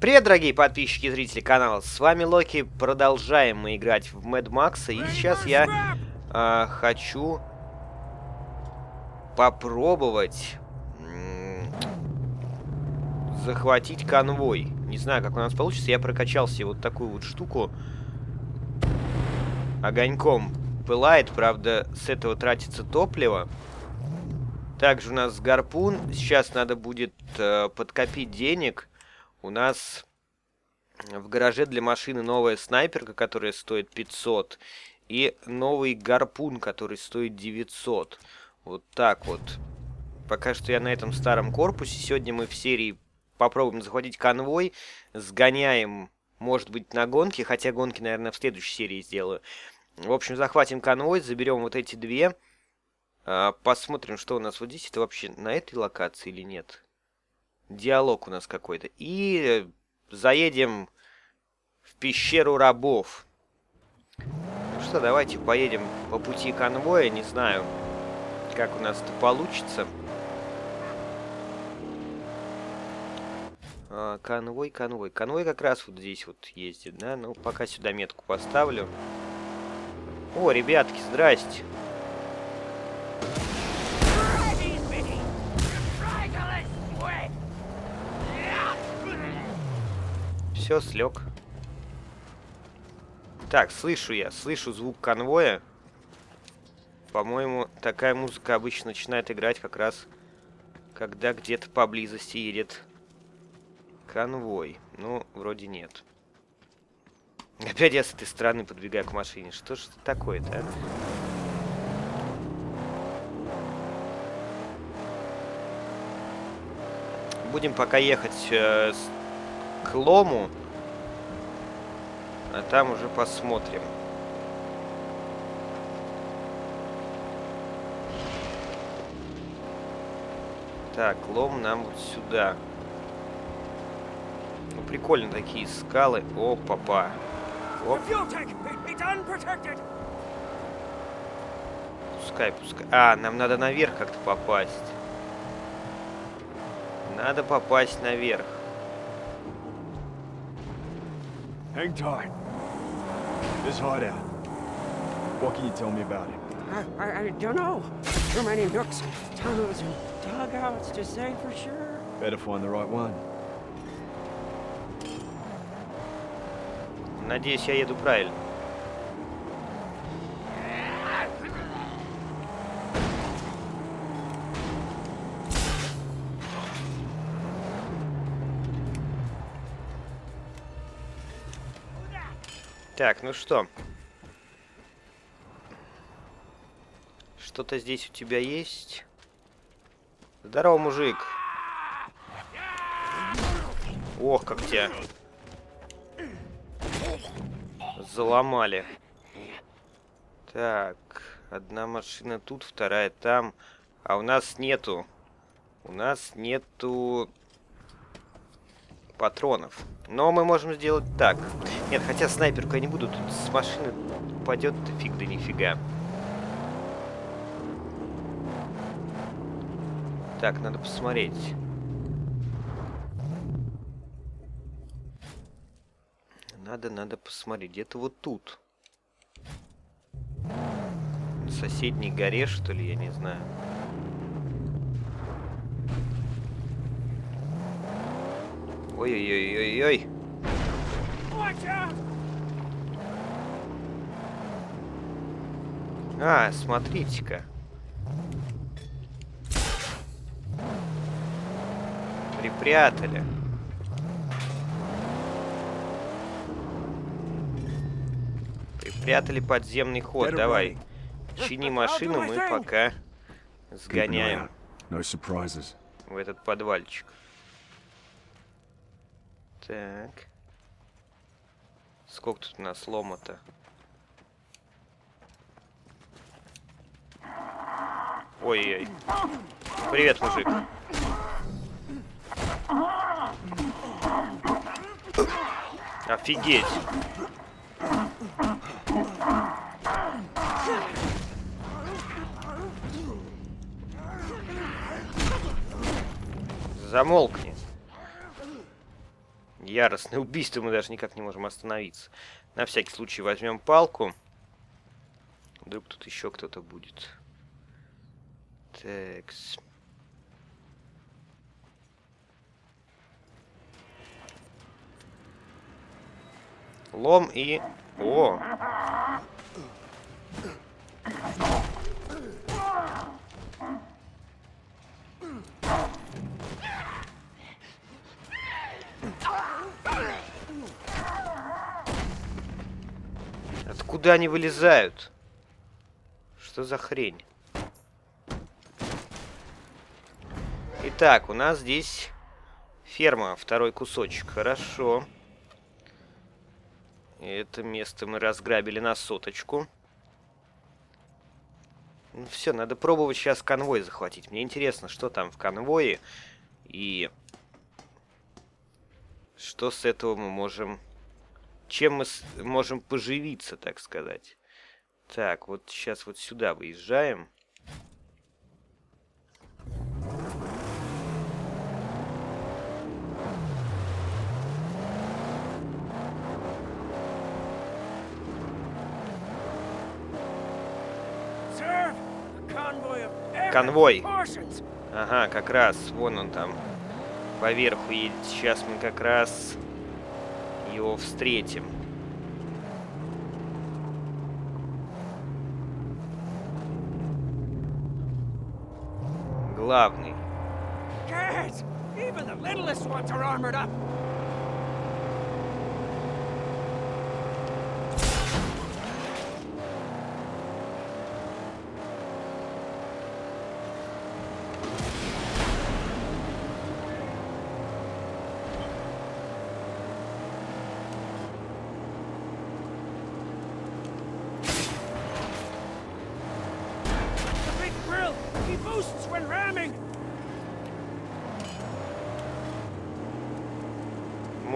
Привет, дорогие подписчики и зрители канала, с вами Локи, продолжаем мы играть в Mad Max, и сейчас я хочу попробовать захватить конвой. Не знаю, как у нас получится, я прокачал себе вот такую вот штуку. Огоньком пылает, правда, с этого тратится топливо. Также у нас гарпун, сейчас надо будет подкопить денег. У нас в гараже для машины новая снайперка, которая стоит 500, и новый гарпун, который стоит 900. Вот так вот. Пока что я на этом старом корпусе. Сегодня мы в серии попробуем захватить конвой, сгоняем, может быть, на гонки, хотя гонки, наверное, в следующей серии сделаю. В общем, захватим конвой, заберем вот эти две, посмотрим, что у нас вот здесь. Это вообще на этой локации или нет? Диалог у нас какой-то. И заедем в пещеру рабов. Ну что, давайте поедем по пути конвоя. Не знаю, как у нас это получится. Конвой, конвой. Конвой как раз вот здесь вот ездит, да? Ну, пока сюда метку поставлю. О, ребятки, здрасте. Все, слег. Так, слышу звук конвоя. По-моему, такая музыка обычно начинает играть как раз, когда где-то поблизости едет конвой. Ну, вроде нет. Опять я с этой стороны подбегаю к машине. Что ж это такое-то, а? Будем пока ехать к лому, а там уже посмотрим. Так, лом нам вот сюда. Ну, прикольно такие скалы. О, папа. Пускай, пускай. А, нам надо наверх как-то попасть. Надо попасть наверх. Hang tight. This hideout. What can you tell me about it? I don't know. Too many nooks, tunnels, and dugouts to say for sure. Better find the right one. Надеюсь, я еду правильно. Так, ну что? Что-то здесь у тебя есть? Здорово, мужик. Ох, как тебя заломали. Так, одна машина тут, вторая там. А у нас нету. У нас нету патронов. Но мы можем сделать так. Нет, хотя снайперку я не буду, тут с машины упадет фиг да нифига. Так, надо посмотреть. Надо посмотреть. Где-то вот тут. На соседней горе, что ли, я не знаю. Ой-ой-ой-ой-ой. А, смотрите-ка. Припрятали. Припрятали подземный ход. Давай. Чини машину, мы пока сгоняем в этот подвальчик. Так. Сколько тут у нас лома-то? Ой-ой-ой. Привет, мужик. Офигеть. Замолкни. яростное убийство, мы даже никак не можем остановиться. На всякий случай возьмем палку. Вдруг тут еще кто-то будет. Так. Лом и... О! Откуда они вылезают? Что за хрень? Итак, у нас здесь ферма, второй кусочек. Хорошо. Это место мы разграбили на 100. Ну все, надо пробовать сейчас конвой захватить. Мне интересно, что там в конвое. И что с этого мы можем... Чем мы можем поживиться, так сказать. Так, вот сейчас вот сюда выезжаем. Конвой. Ага, как раз. Вон он там. Поверху едет. Сейчас мы как раз его встретим. Главный.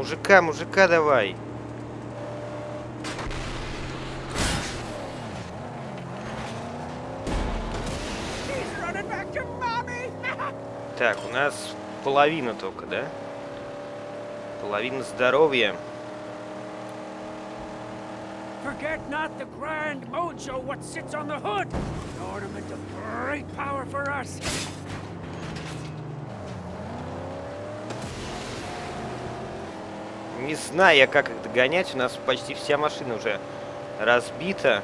Мужика, мужика, давай. Так, у нас половина только, да? Половина здоровья. Не знаю я, как их догонять. У нас почти вся машина уже разбита.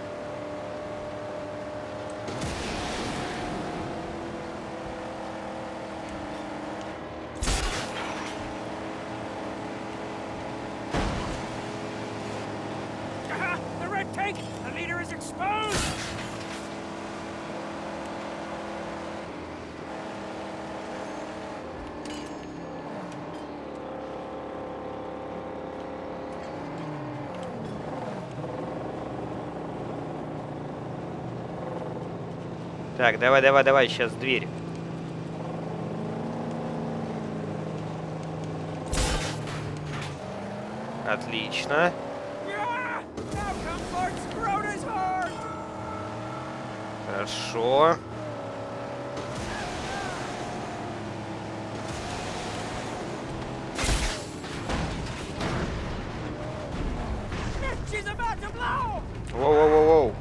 Так, давай, давай, давай, сейчас дверь. Отлично. Хорошо. Воу-воу-воу-воу.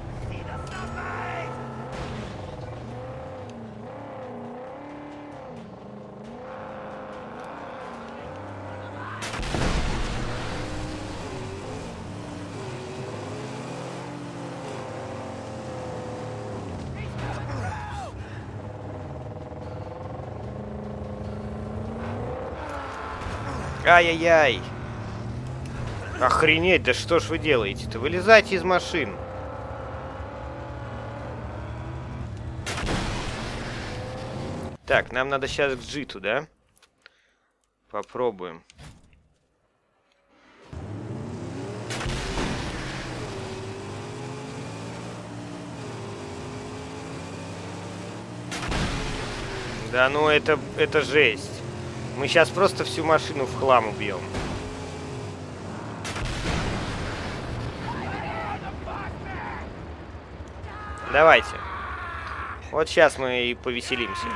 Ай-яй-яй. Охренеть, да что ж вы делаете-то? Вылезайте из машин. Так, нам надо сейчас к джиту, да? Попробуем. Да ну это жесть. Мы сейчас просто всю машину в хлам убьем. Давайте. Вот сейчас мы и повеселимся.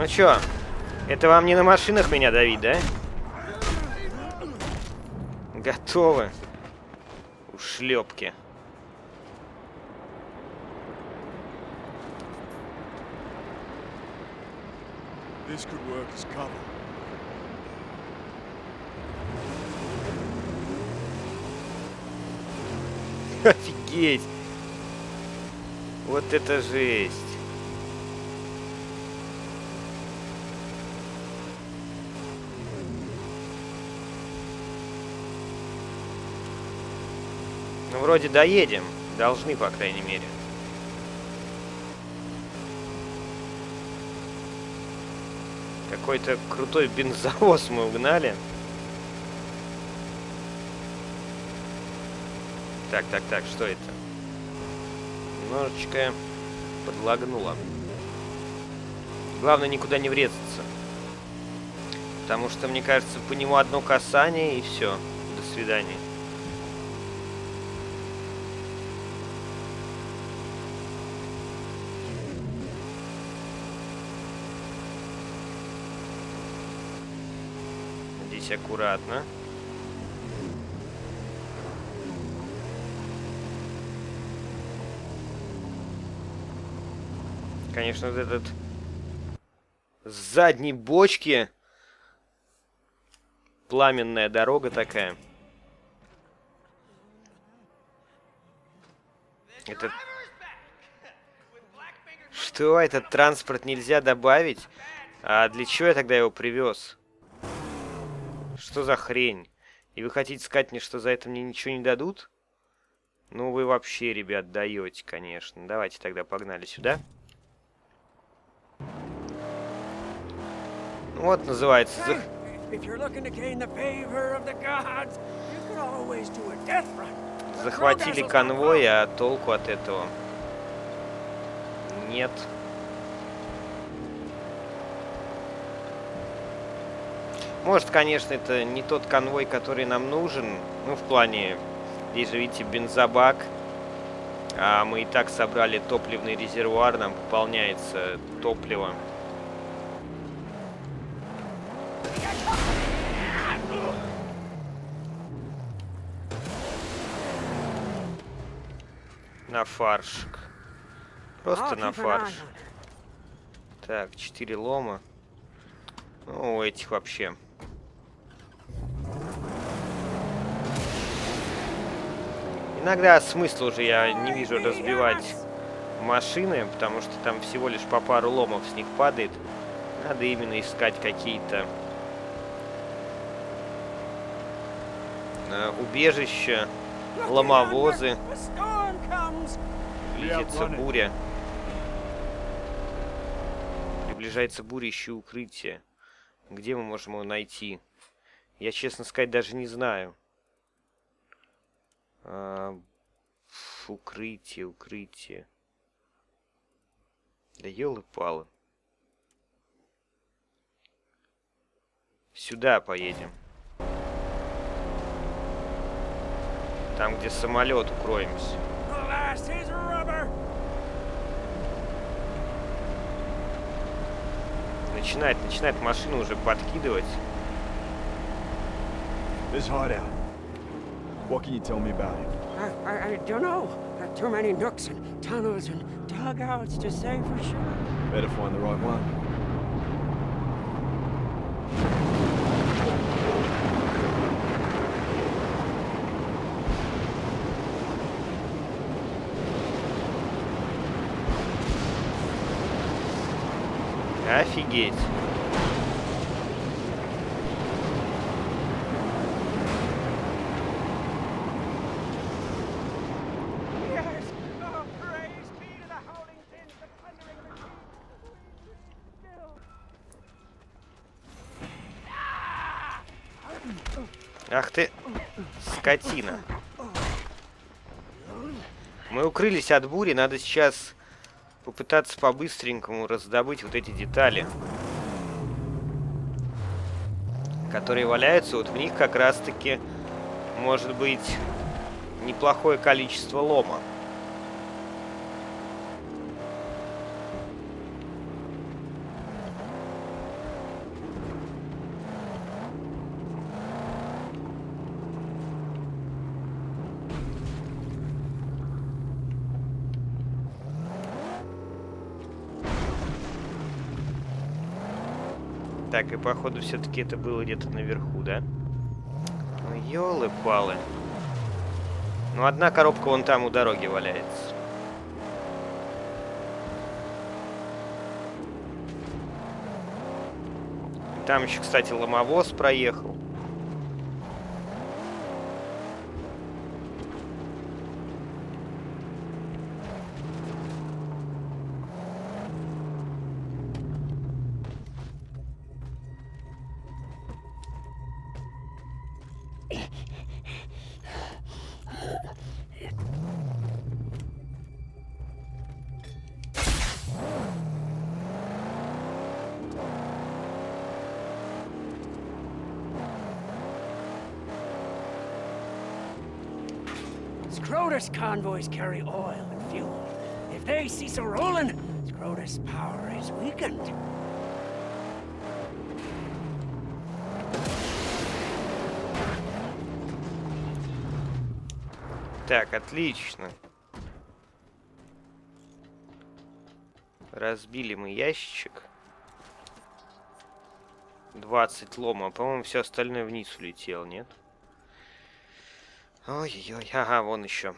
Ну чё, это вам не на машинах меня давить, да? Готовы. Ушлепки. Офигеть! Вот это жесть! Ну, вроде доедем. Должны, по крайней мере. Какой-то крутой бензовоз мы угнали. Так, что это? Немножечко подлагнуло. Главное, никуда не врезаться. Потому что, мне кажется, по нему одно касание и все. До свидания. Здесь аккуратно. Конечно, вот этот с задней бочки пламенная дорога такая. Это... Что, этот транспорт нельзя добавить? А для чего я тогда его привез? Что за хрень? И вы хотите сказать мне, что за это мне ничего не дадут? Ну вы вообще, ребят, даете, конечно. Давайте тогда погнали сюда. Вот называется. Захватили конвой, а толку от этого нет. Может, конечно, это не тот конвой, который нам нужен. Ну, в плане, здесь же, видите, бензобак. А мы и так собрали топливный резервуар, нам пополняется топливо. На фаршик. Просто на фарш. Так, 4 лома. Ну, у этих вообще. Иногда смысла уже я не вижу разбивать машины, потому что там всего лишь по пару ломов с них падает. Надо именно искать какие-то убежища, ломовозы. Близится буря. Приближается буря, ищу укрытие. Где мы можем его найти? Я, честно сказать, даже не знаю. Укрытие. Да елы-палы. Сюда поедем. Там, где самолет, укроемся. Начинает машину уже подкидывать. What can you tell me about it? I don't know. There are too many nooks and tunnels and dugouts to say for sure. Better find the right one. Офигеть. Ах ты, скотина. Мы укрылись от бури, надо сейчас попытаться по-быстренькому раздобыть вот эти детали, которые валяются. Вот в них как раз-таки может быть неплохое количество лома. Так, и походу все-таки это было где-то наверху, да? Ну, ёлы-палы. Ну, одна коробка вон там у дороги валяется. Там еще, кстати, ломовоз проехал. Scrotus convoys carry oil and fuel. If they cease a rolling, Scrotus power is weakened. Так, отлично. Разбили мы ящик. 20 лома. По-моему, все остальное вниз улетело, нет? Ой-ой-ой, ага, вон еще.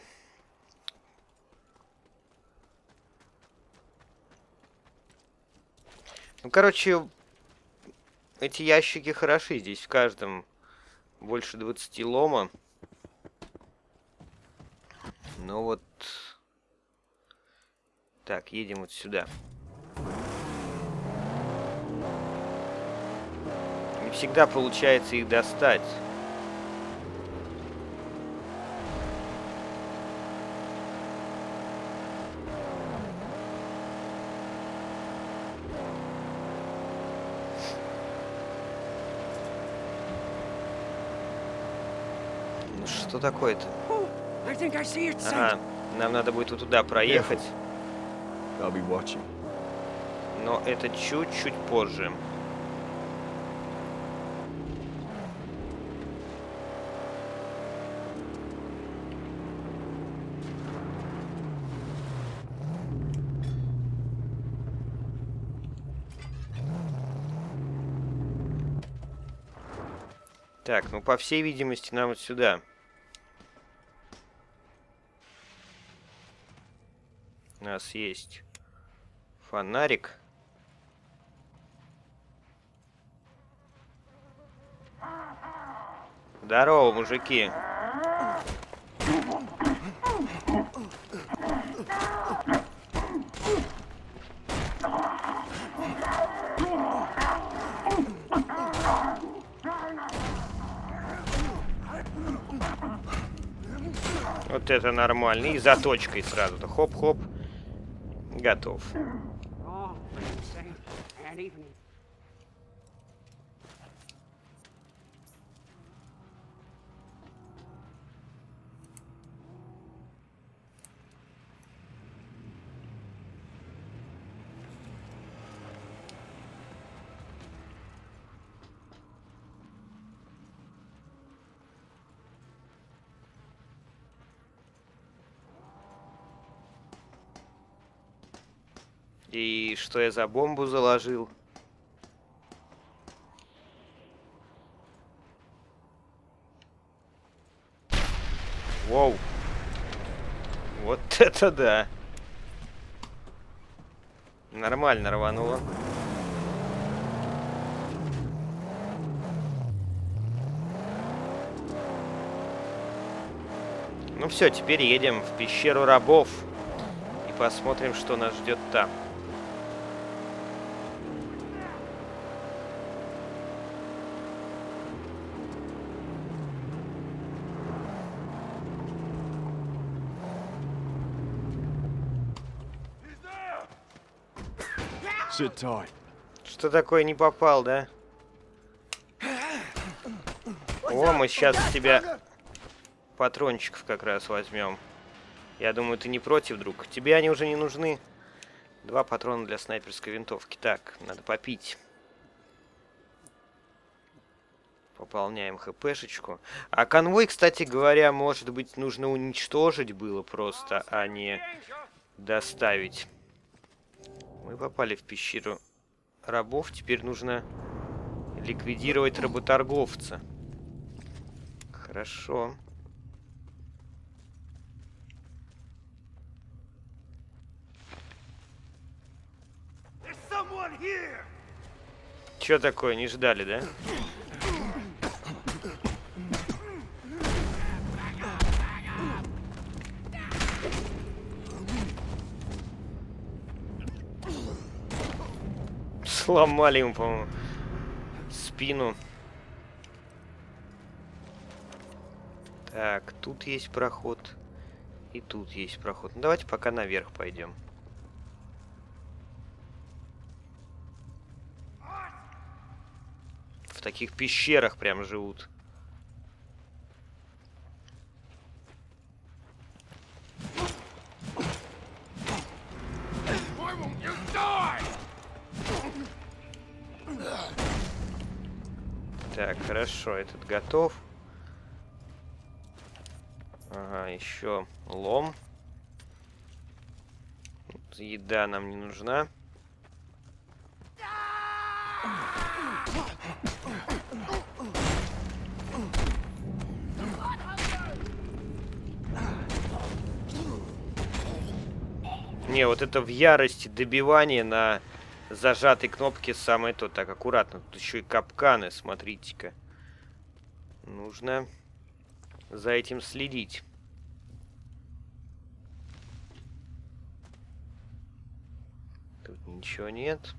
Ну, короче, эти ящики хороши. Здесь в каждом больше 20 лома. Ну вот... Так, едем вот сюда. Не всегда получается их достать. Что такое-то? Ага, нам надо будет вот туда проехать. Но это чуть-чуть позже. Так, ну по всей видимости нам вот сюда. У нас есть фонарик. Здорово, мужики. Вот это нормально. И заточкой сразу-то. Хоп-хоп. Готов. И что я за бомбу заложил? Воу. Вот это да. Нормально рвануло. Ну все, теперь едем в пещеру рабов. И посмотрим, что нас ждет там. Что такое, не попал, да? О, мы сейчас у тебя патрончиков как раз возьмем. Я думаю, ты не против, друг. Тебе они уже не нужны. 2 патрона для снайперской винтовки. Так, надо попить. Пополняем хпшечку. А конвой, кстати говоря, может быть, нужно уничтожить было просто, а не доставить. Мы попали в пещеру рабов, теперь нужно Ликвидировать работорговца. Хорошо. Чё такое, не ждали, да? Сломали ему, по-моему, спину. Так, тут есть проход. И тут есть проход. Ну, давайте пока наверх пойдем. В таких пещерах прям живут. Так, хорошо, этот готов. Ага, еще лом. Еда нам не нужна. Не, вот это в ярости добивание на зажатой кнопке самое то. Так, аккуратно. Тут еще и капканы, смотрите-ка. Нужно за этим следить. Тут ничего нет.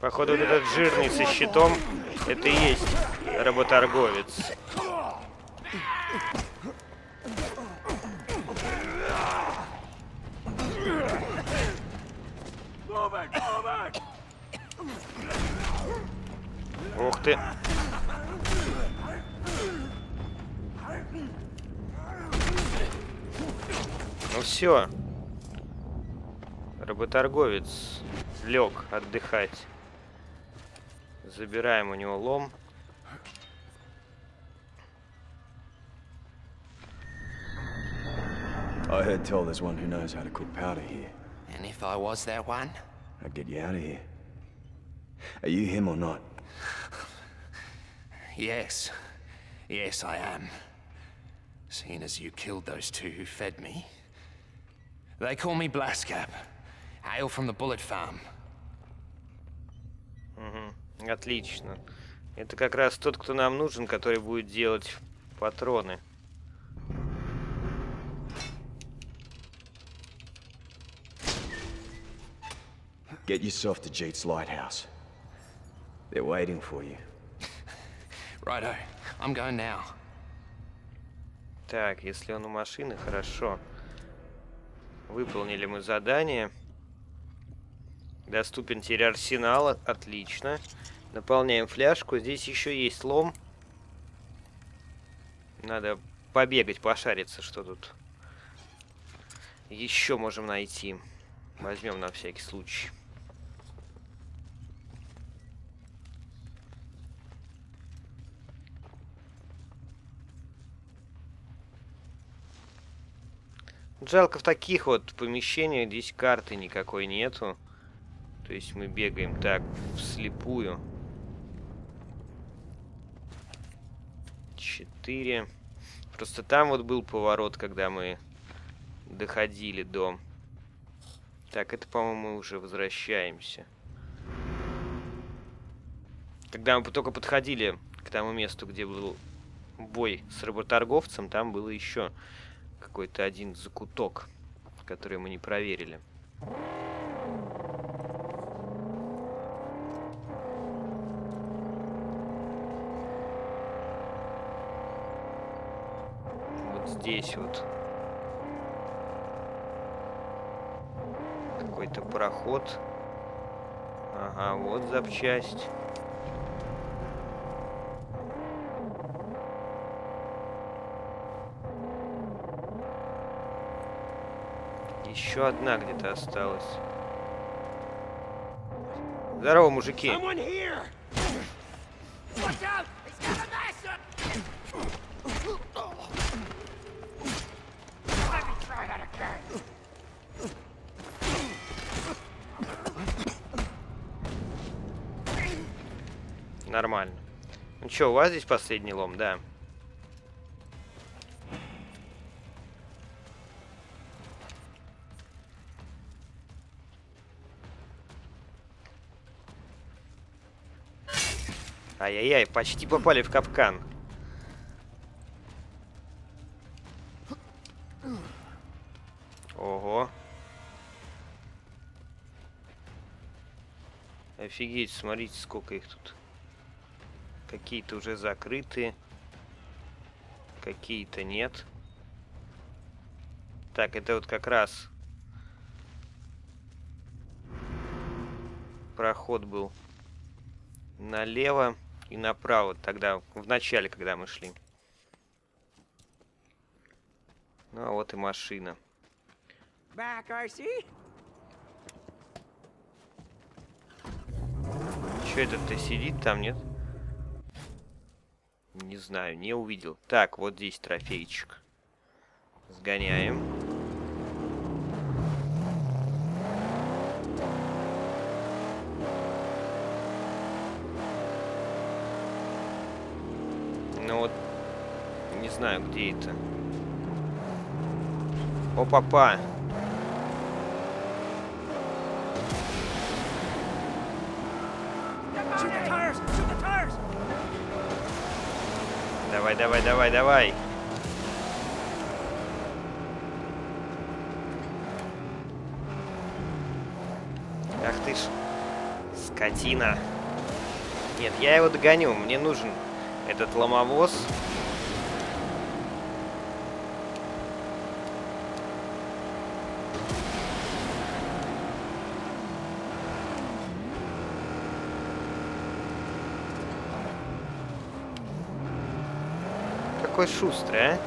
Походу, вот этот жирный со щитом — это и есть работорговец. Ух ты! Ну все, работорговец лег отдыхать. Забираем у него лом. I heard tell there's one who knows how to cook powder here. And if I was that one, I'd get you out of here. Are you him or not? Yes, yes, I am. Seeing as you killed those two who fed me. They call me Blaskap. Hail from the Bullet Farm. Угу. Отлично. Это как раз тот, кто нам нужен, который будет делать патроны. Get yourself to Jeet's Lighthouse. They're waiting for you. Righto, I'm going now. Так, если он у машины, хорошо. Выполнили мы задание. Доступен теперь арсенал. Отлично. Наполняем фляжку. Здесь еще есть лом. Надо побегать, пошариться, что тут еще можем найти. Возьмем на всякий случай. Жалко, в таких вот помещениях здесь карты никакой нету. То есть мы бегаем так, вслепую. 4. Просто там вот был поворот, когда мы доходили до... Так, это, по-моему, мы уже возвращаемся. Когда мы только подходили к тому месту, где был бой с работорговцем, там было еще... какой-то один закуток, который мы не проверили. Вот здесь вот какой-то проход. Ага, вот запчасть. Еще одна где-то осталась. Здорово, мужики. Нормально. Ну что, у вас здесь последний лом, да? Ай-яй-яй, почти попали в капкан. Ого. Офигеть, смотрите, сколько их тут. Какие-то уже закрыты. Какие-то нет. Так, это вот как раз проход был налево и направо тогда, в начале, когда мы шли. Ну, а вот и машина. Чё этот-то сидит там, нет? Не знаю, не увидел. Так, вот здесь трофейчик. Сгоняем. Ну вот, не знаю, где это. Опа-па! Давай, давай, давай, давай. Ах ты ж, скотина. Нет, я его догоню. Мне нужен этот ломовоз. Какой шустрый, а?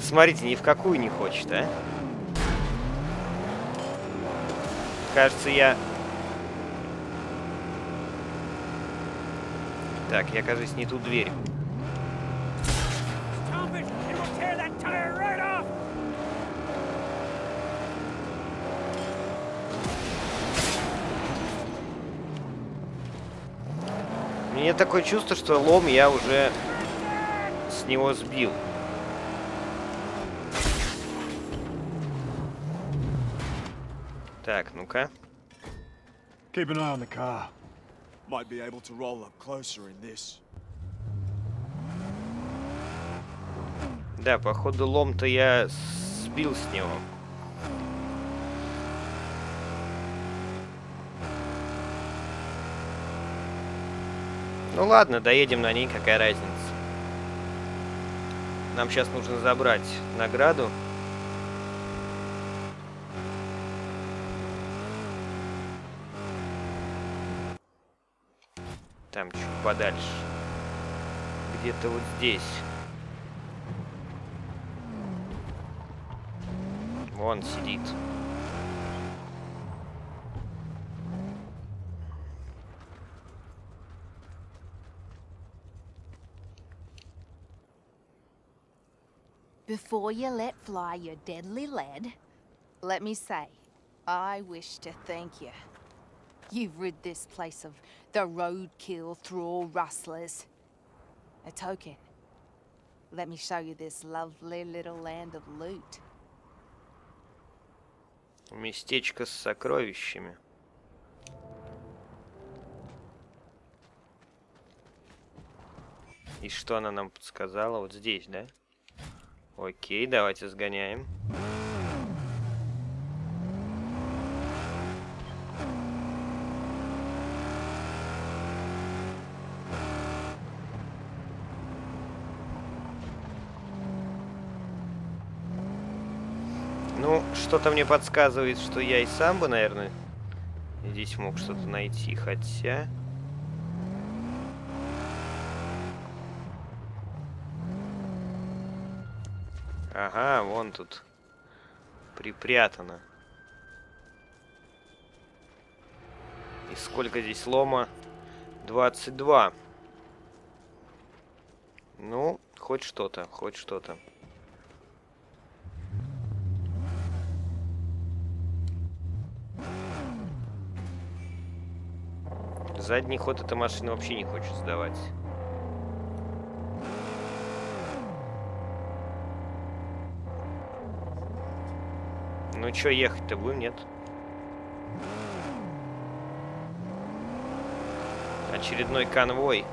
Смотрите, ни в какую не хочет, а? Кажется, я... Так, я, кажется, не ту дверь. Мне такое чувство, что лом я уже с него сбил. Так, ну-ка. Да, походу лом-то я сбил с него. Ну ладно, доедем на ней, какая разница. Нам сейчас нужно забрать награду. Там чуть подальше. Где-то вот здесь. Вон сидит. Before you let fly your deadly lead, let me say, I wish to thank you. You've rid this place of the roadkill thrall rustlers. A token. Let me show you this lovely little land of loot. Местечко с сокровищами. И что она нам подсказала? Вот здесь, да? Окей, давайте сгоняем. Ну, что-то мне подсказывает, что я и сам бы, наверное, здесь мог что-то найти, хотя... Ага, вон тут припрятано. И сколько здесь лома? 22. Ну, хоть что-то, хоть что-то. Задний ход эта машина вообще не хочет сдавать. Ну чё, ехать-то будем, нет? Очередной конвой.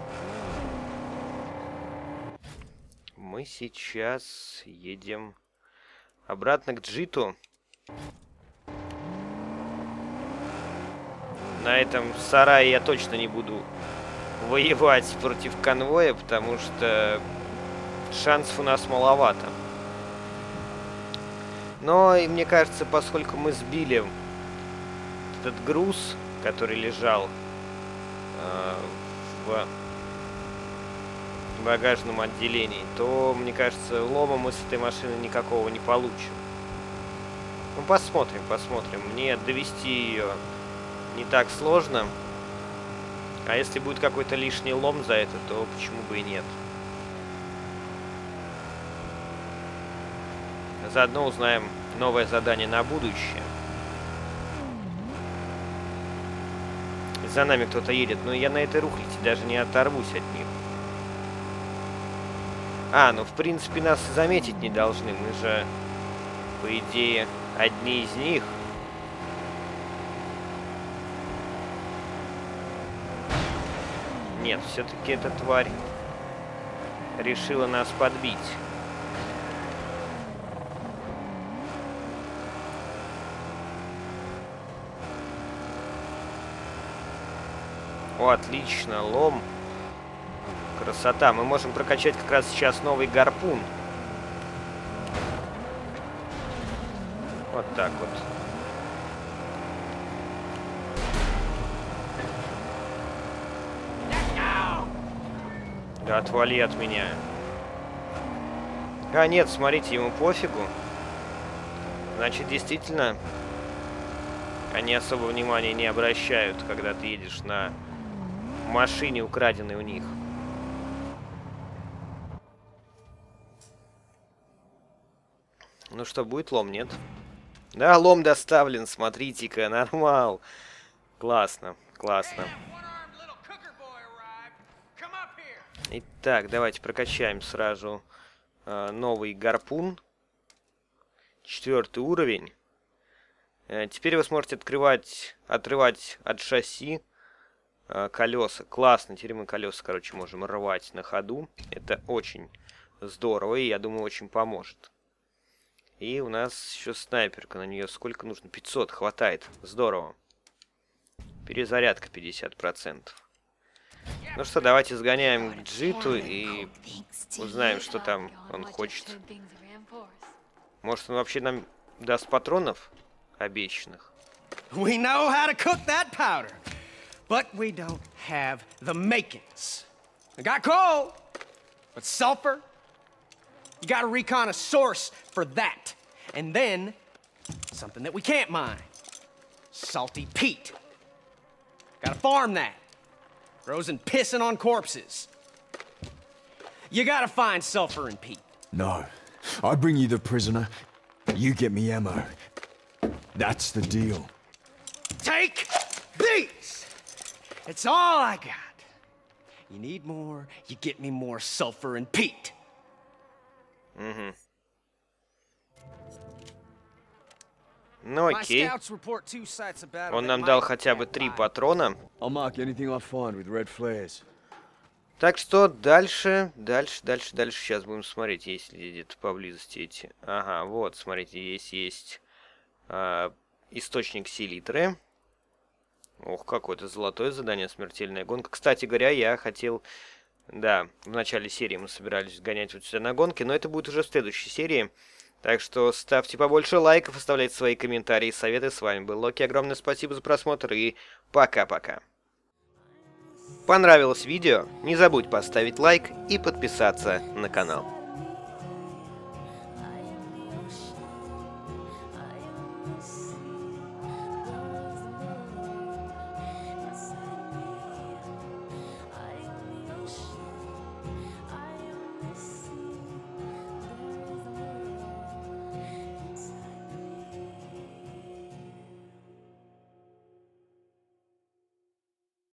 Мы сейчас едем обратно к джиту. На этом сарае я точно не буду воевать против конвоя, потому что шансов у нас маловато. Но и мне кажется, поскольку мы сбили этот груз, который лежал в багажном отделении, то, мне кажется, лома мы с этой машины никакого не получим. Ну, посмотрим, посмотрим. Мне довести ее не так сложно. А если будет какой-то лишний лом за это, то почему бы и нет? Заодно узнаем новое задание на будущее. За нами кто-то едет, но я на этой рухляти даже не оторвусь от них. А, ну в принципе нас заметить не должны, мы же, по идее, одни из них. Нет, все-таки эта тварь решила нас подбить. О, отлично, лом. Красота. Мы можем прокачать как раз сейчас новый гарпун. Вот так вот. Да отвали от меня. А нет, смотрите, ему пофигу. Значит, действительно, они особо внимания не обращают, когда ты едешь на машине, украденной у них. Ну что, будет лом, нет? Да, лом доставлен, смотрите-ка, нормал. Классно, классно. Итак, давайте прокачаем сразу новый гарпун. 4-й уровень. Теперь вы сможете отрывать от шасси колеса. Классно, теперь мы колеса, короче, можем рвать на ходу. Это очень здорово и, я думаю, очень поможет. И у нас еще снайперка. На нее сколько нужно? 500 хватает. Здорово. Перезарядка 50%. Ну что, давайте сгоняем к джиту и узнаем, что там он хочет. Может, он вообще нам даст патронов обещанных? Grows and pissing on corpses. You gotta find sulfur and Pete. No, I bring you the prisoner. You get me ammo. That's the deal. Take these. It's all I got. You need more. You get me more sulfur and Pete. Ну окей. Он нам дал хотя бы 3 патрона. Так что дальше. Сейчас будем смотреть, есть ли где-то поблизости эти. Ага, вот, смотрите, есть источник селитры. Ох, какое-то золотое задание, смертельная гонка. Кстати говоря, я хотел... Да, в начале серии мы собирались гонять вот сюда на гонке, но это будет уже в следующей серии. Так что ставьте побольше лайков, оставляйте свои комментарии и советы. С вами был Локи. Огромное спасибо за просмотр и пока-пока. Понравилось видео? Не забудь поставить лайк и подписаться на канал.